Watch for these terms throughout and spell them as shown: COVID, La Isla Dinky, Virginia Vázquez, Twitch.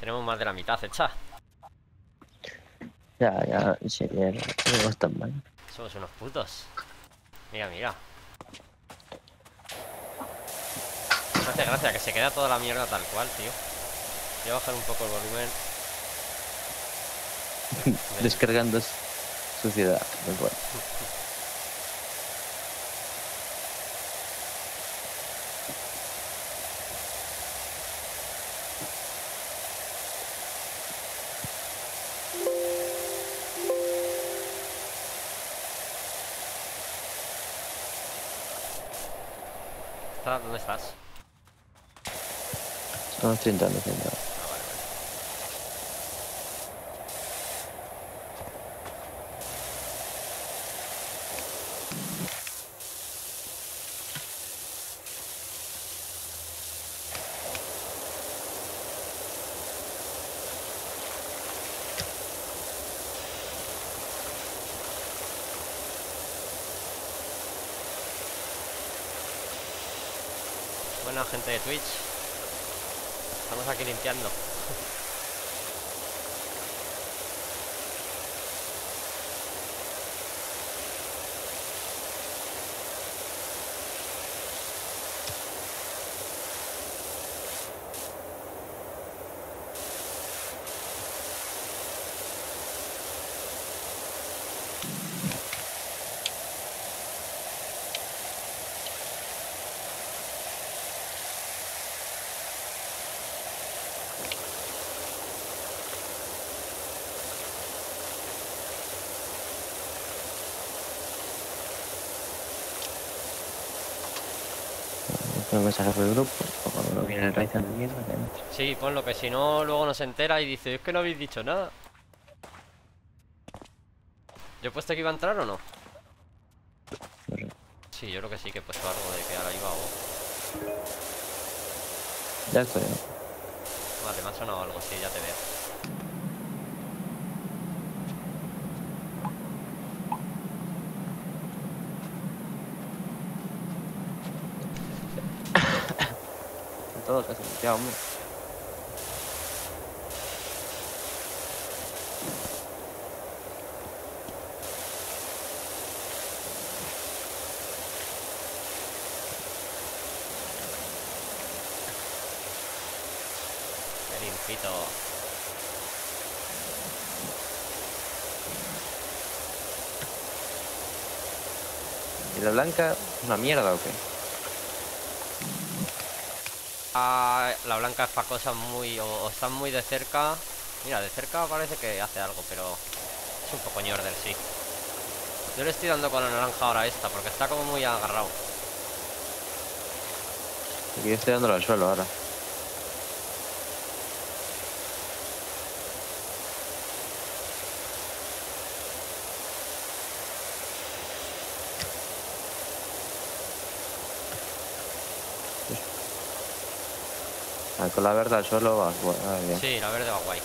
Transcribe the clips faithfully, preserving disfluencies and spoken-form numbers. Tenemos más de la mitad hecha. Ya, ya, en serio, no es tan mal. Somos unos putos. Mira, mira. Gracias, gracias, que se queda toda la mierda tal cual, tío. Voy a bajar un poco el volumen. Descargando suciedad, muy bueno. ¿Dónde estás? Estamos intentando, intentando. Ah, vale, vale. Buena gente de Twitch. Estamos aquí limpiando. Un mensaje por el grupo, o cuando no viene el raíz de mierda que entra. Sí, ponlo, que si no, luego no se entera y dice, es que no habéis dicho nada. ¿Yo he puesto que iba a entrar o no? No sé. Sí, yo creo que sí, que he puesto algo de que ahora iba o... Ya estoy, ¿no? Vale, me ha sonado algo, sí, ya te veo. Todo casi ya, hombre. Qué limpito. ¿Y la blanca es una mierda o qué? Ah, la blanca es para cosas muy... O, o están muy de cerca. Mira, de cerca parece que hace algo, pero es un poco ñorder, sí. Yo le estoy dando con la naranja ahora a esta, porque está como muy agarrado. Y yo estoy dándolo al suelo ahora. Con la verde al suelo va guay. Sí, la verde va guay.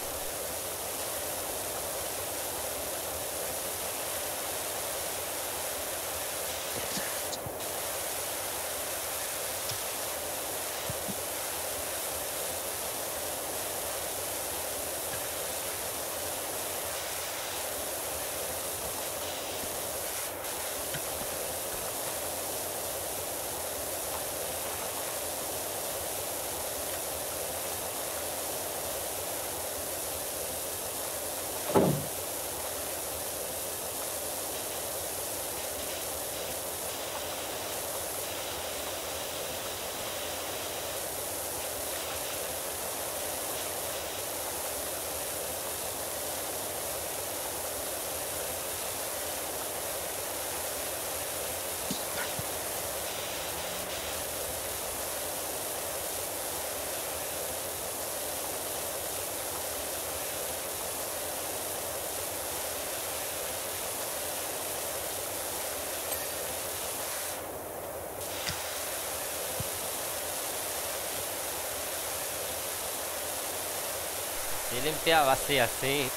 Y limpia vacía, sí.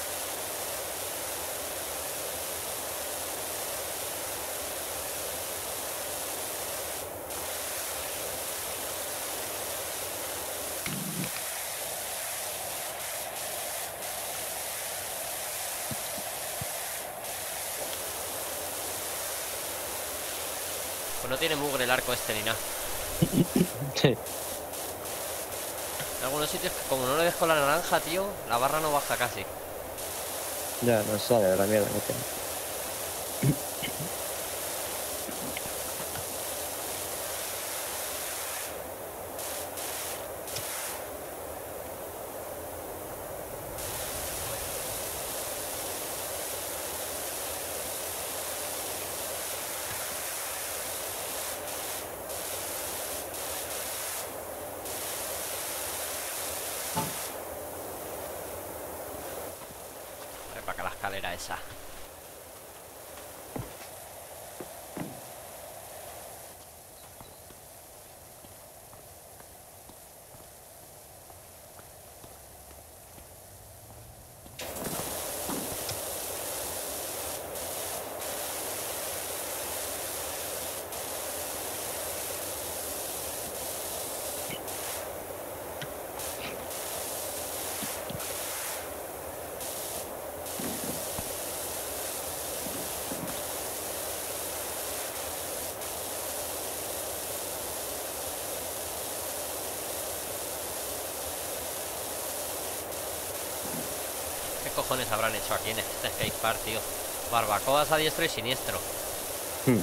No tiene mugre el arco este ni nada. Sí. En algunos sitios, como no le dejo la naranja, tío, la barra no baja casi. Ya, no sale de la mierda que tengo. Cojones habrán hecho aquí en este skate park, tío. Barbacoas a diestro y siniestro. Hmm.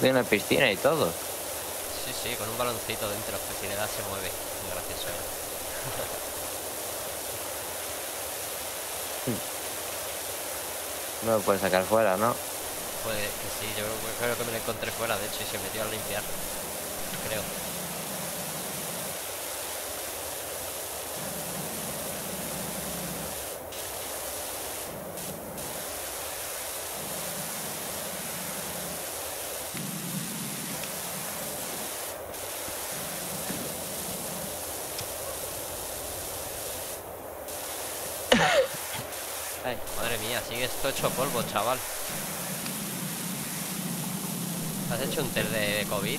Tiene una piscina y todo. Sí, sí, con un baloncito dentro que si le das se mueve. Muy gracioso, ¿eh? No lo puedes sacar fuera, ¿no? Pues que sí, yo creo que me lo encontré fuera, de hecho, y se metió a limpiar. Creo. Sigue esto hecho polvo, chaval. ¿Has hecho un test de COVID?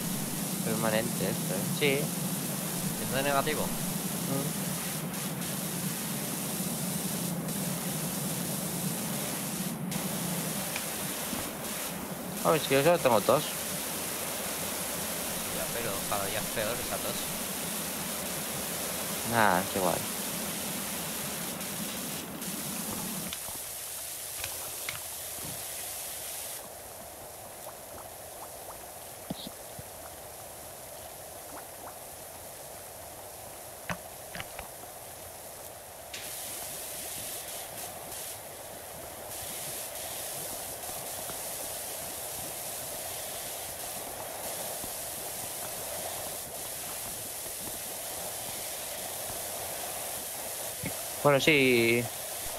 Permanente esto, ¿eh? Sí. ¿Esto de negativo? Mm. A ver, si yo solo tengo tos. Ya, pero para ya es peor esa tos. Nah, es igual. Bueno, sí.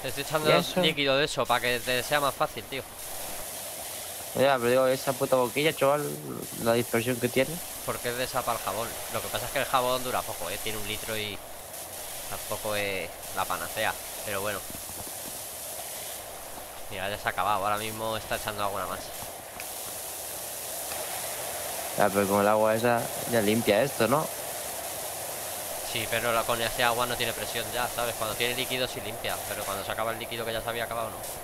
Te estoy echando líquido de eso para que te sea más fácil, tío. Ya, pero digo, esa puta boquilla, chaval, la dispersión que tiene. Porque es de esa para el jabón. Lo que pasa es que el jabón dura poco, ¿eh? Tiene un litro y tampoco es la panacea. Pero bueno. Mira, ya se ha acabado. Ahora mismo está echando alguna más. Ya, pero con el agua esa ya limpia esto, ¿no? Sí, pero la, con ese agua no tiene presión ya, ¿sabes? Cuando tiene líquido sí limpia, pero cuando se acaba el líquido que ya se había acabado, no.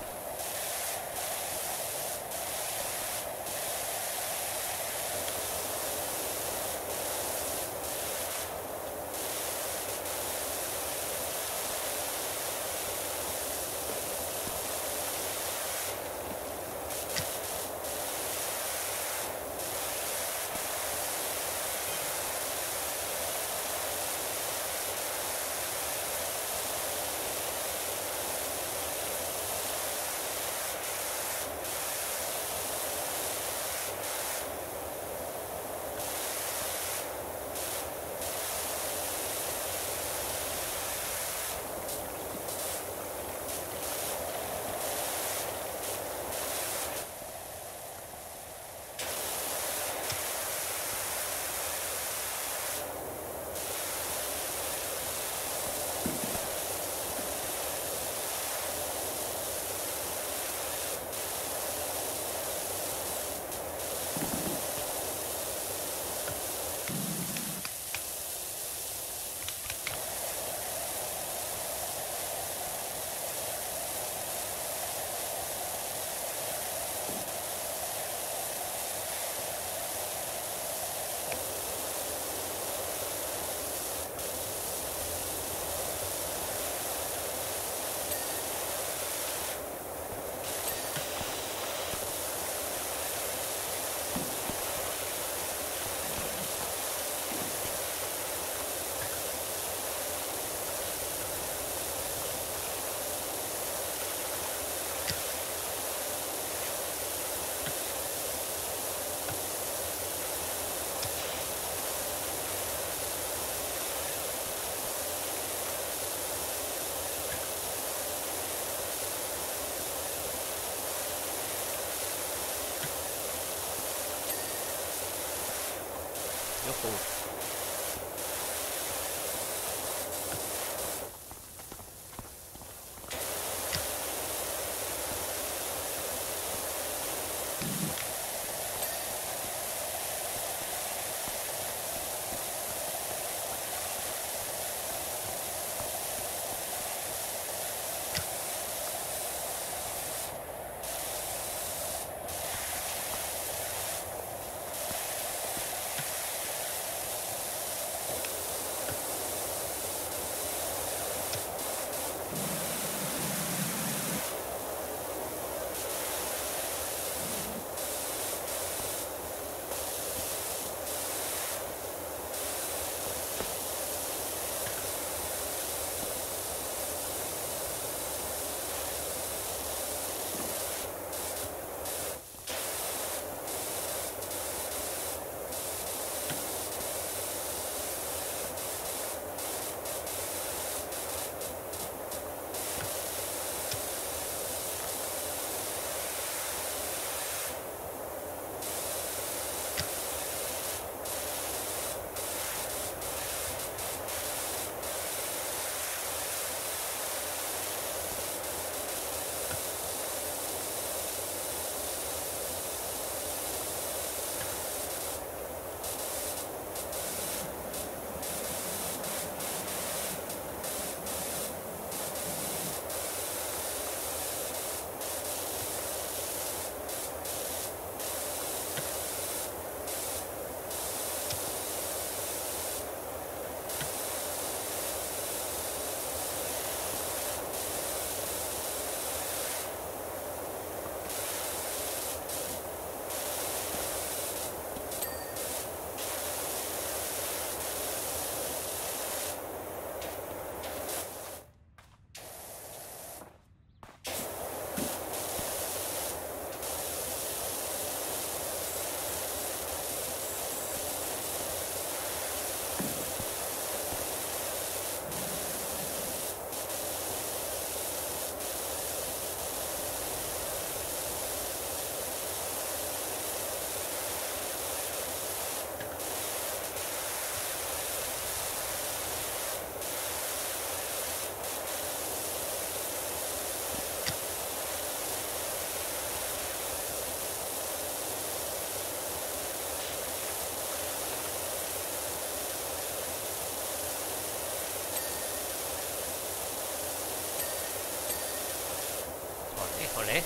Olé.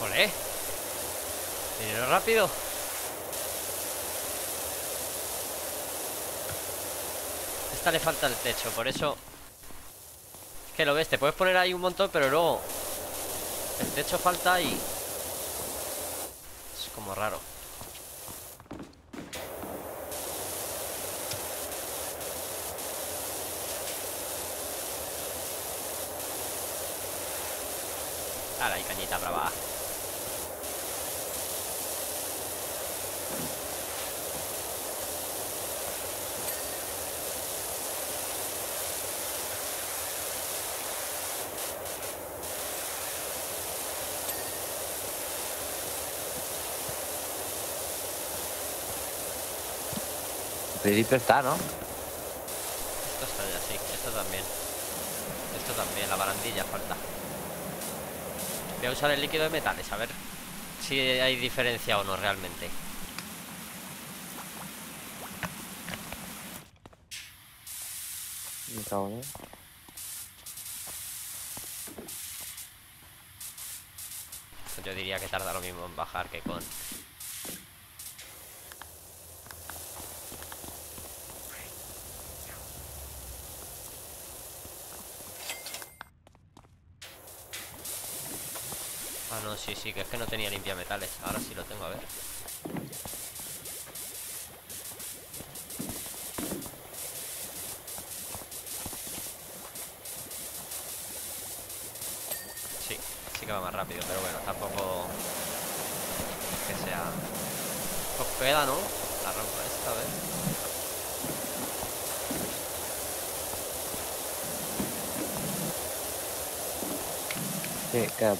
Olé. Dinero rápido. Esta le falta el techo, por eso. Es que lo ves, te puedes poner ahí un montón, pero luego el techo falta y es como raro. Ahora hay cañita brava. El principio está, ¿no? Esto está ya, sí. Esto también. Esto también, la barandilla falta. Voy a usar el líquido de metales, a ver si hay diferencia o no realmente. Me cago, ¿eh? Yo diría que tarda lo mismo en bajar que con... Sí, sí, que es que no tenía limpia metales. Ahora sí lo tengo, a ver. Sí, sí que va más rápido, pero bueno, tampoco es que sea... Pues queda, ¿no? La rompa esta, a ver. Sí, queda.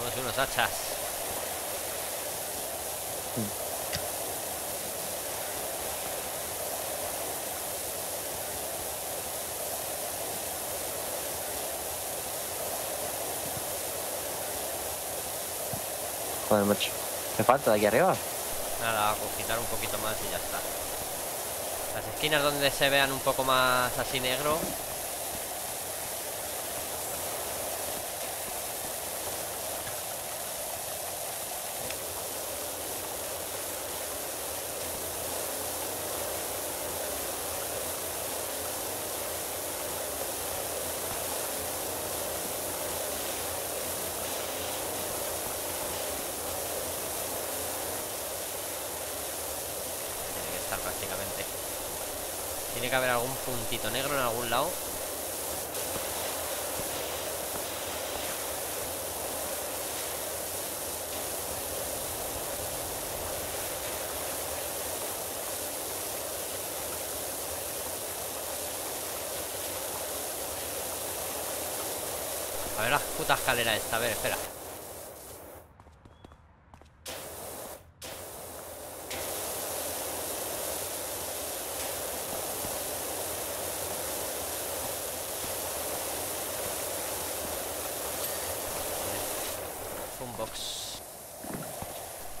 Somos unos hachas. Sí. Joder, macho. ¿Qué falta de aquí arriba? Nada, cogitar un poquito más y ya está. Las esquinas donde se vean un poco más así negro. Prácticamente tiene que haber algún puntito negro en algún lado. A ver la puta escalera esta, a ver, espera.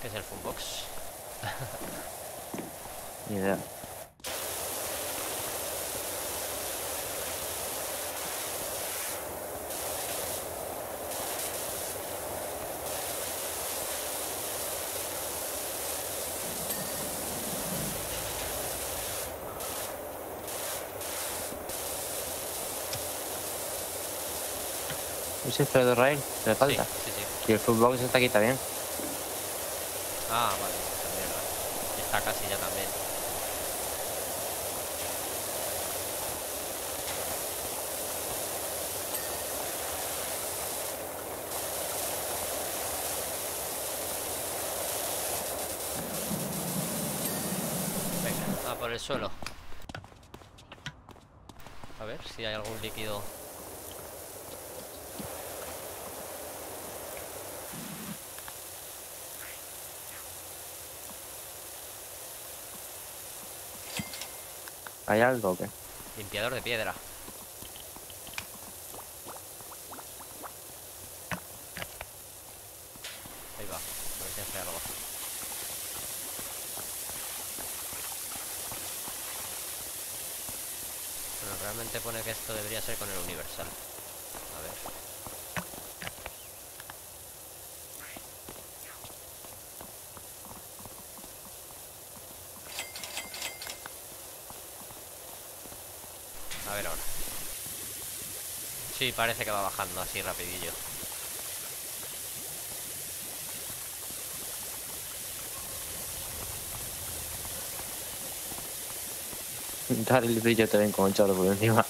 ¿Qué es el funbox? Ni idea. ¿Es esto de rail? ¿Le falta? Sí, sí, sí. Y el funbox está aquí también. Ah, vale, esta casi ya también. Venga, a por el suelo. A ver si hay algún líquido. ¿Hay algo o qué? Limpiador de piedra. Ahí va, parece que hay algo. Bueno, realmente pone que esto debería ser con el universal. A ver. A ver ahora. Sí, parece que va bajando así rapidillo. Dar el brillo te ven como un chorro por encima.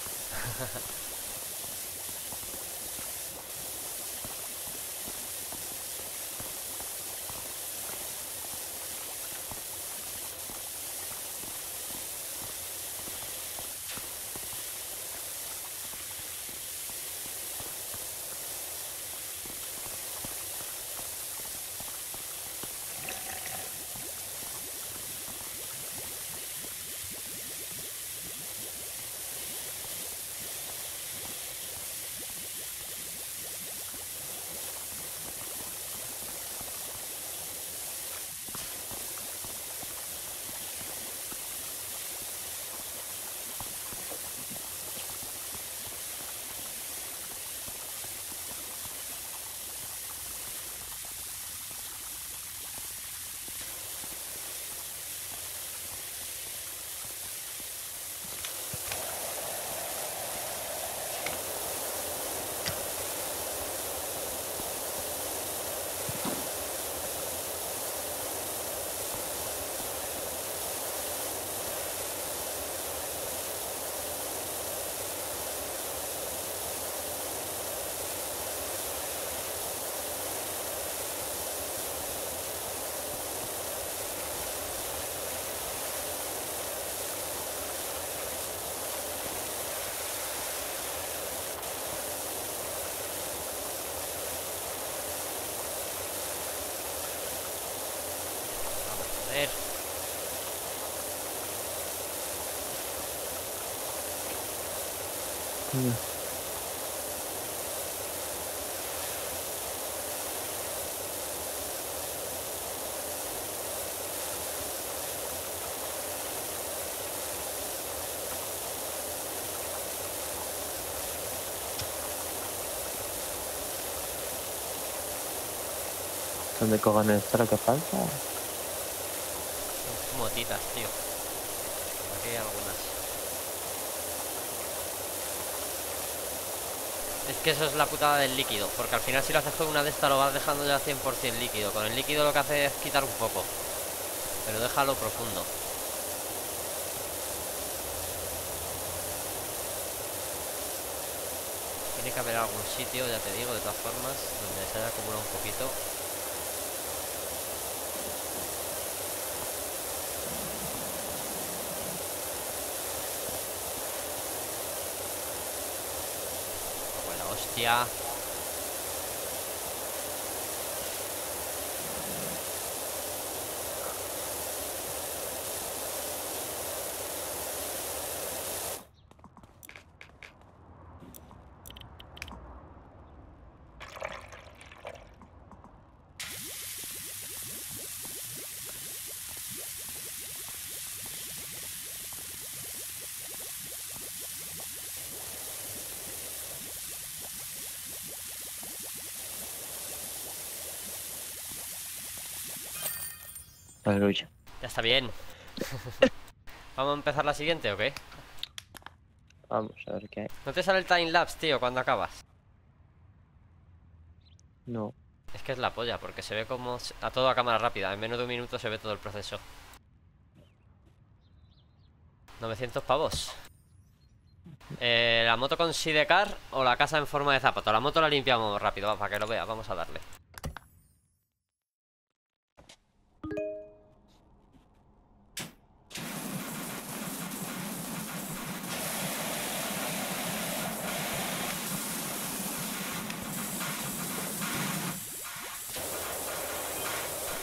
¿Dónde cojan está lo que falta? Motitas, tío. Aquí hay algunas. Es que eso es la putada del líquido, porque al final si lo haces con una de estas lo vas dejando ya cien por cien líquido. Con el líquido lo que hace es quitar un poco, pero déjalo profundo. Tiene que haber algún sitio, ya te digo, de todas formas, donde se haya acumulado un poquito. Ya. Aleluya. Ya está bien. ¿Vamos a empezar la siguiente o qué? Vamos a ver qué hay. ¿No te sale el timelapse, tío, cuando acabas? No. Es que es la polla, porque se ve como a toda cámara rápida. En menos de un minuto se ve todo el proceso. novecientos pavos. Eh, la moto con sidecar o la casa en forma de zapato. La moto la limpiamos rápido, va, para que lo veas. Vamos a darle.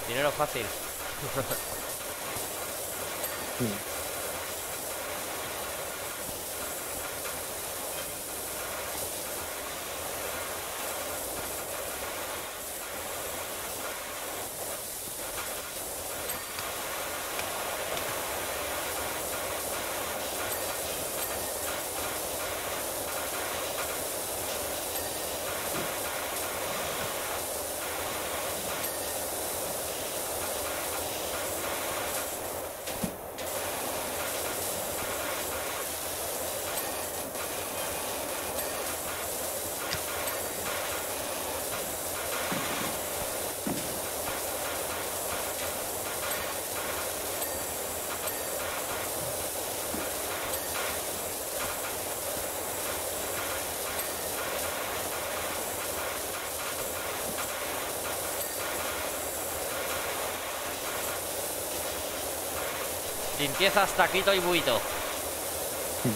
Dinero fácil. Sí. Limpieza hasta Quito y Buito. Sí.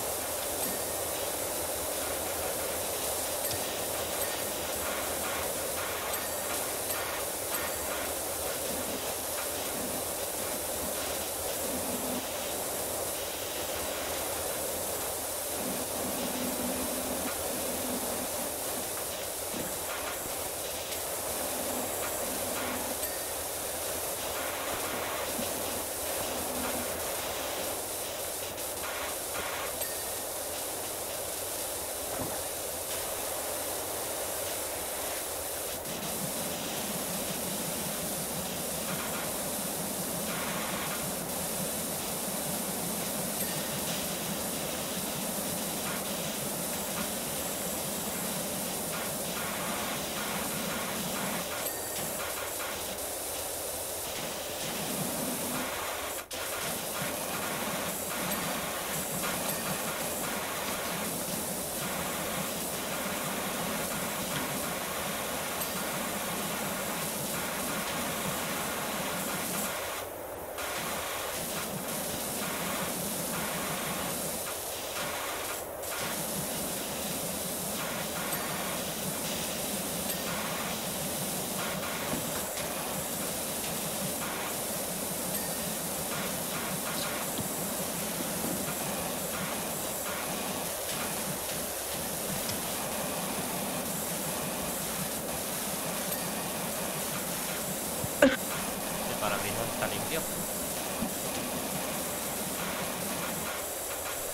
tío.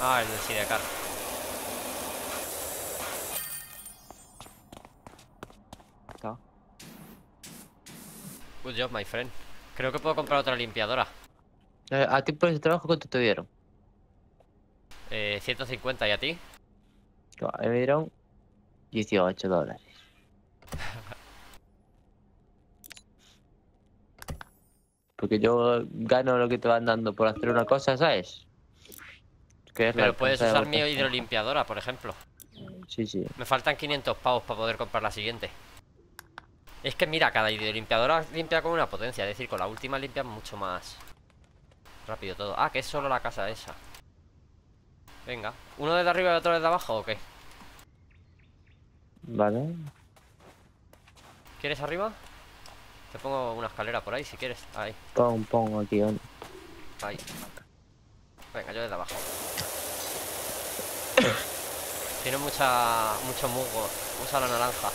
Ah, es de Sidecar. Good job, my friend. Creo que puedo comprar otra limpiadora. ¿A ti por ese trabajo cuánto te dieron? Eh, ciento cincuenta, ¿y a ti? Me dieron dieciocho dólares. Porque yo gano lo que te van dando por hacer una cosa, ¿sabes? Que es Pero puedes usar mi hidrolimpiadora, por ejemplo. Sí, sí. Me faltan quinientos pavos para poder comprar la siguiente. Es que mira, cada hidrolimpiadora limpia con una potencia. Es decir, con la última limpia mucho más rápido todo. Ah, que es solo la casa esa. Venga, ¿uno desde arriba y otro desde abajo o qué? Vale. ¿Quieres arriba? Te pongo una escalera por ahí si quieres. Ahí. Pon, pon aquí, ¿no? Ahí. Venga, yo desde abajo. Tiene mucha... mucho musgo. Usa la naranja.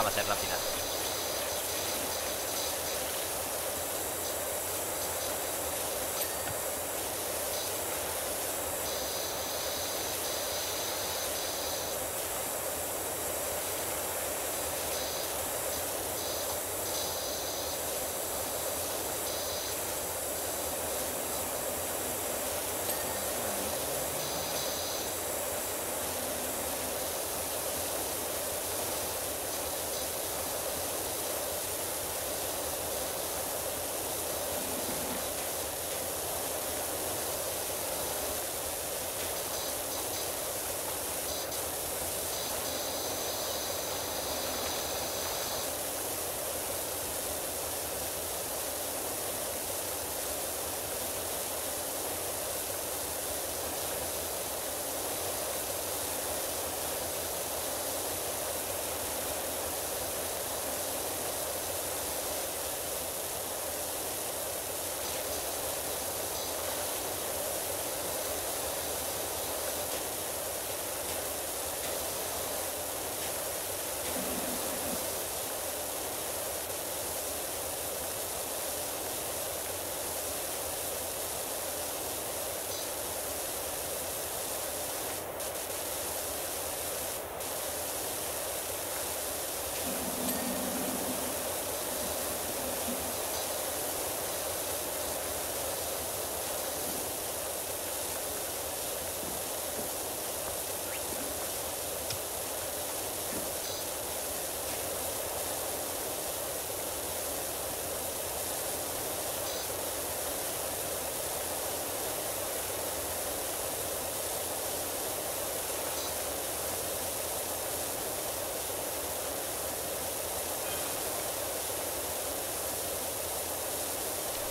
Va a ser la final.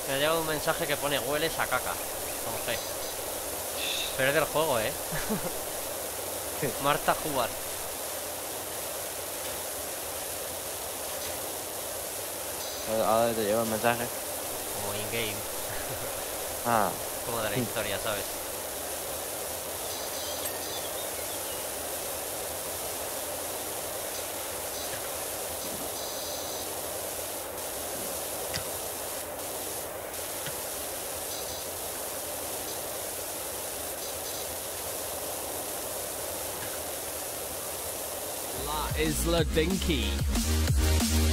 Me ha llegado un mensaje que pone hueles a caca. Como que. Pero es del juego, eh. Marta Jugar. ¿A dónde te lleva el mensaje? Como in-game. Ah. Como de la historia, ¿sabes? La Isla Dinky.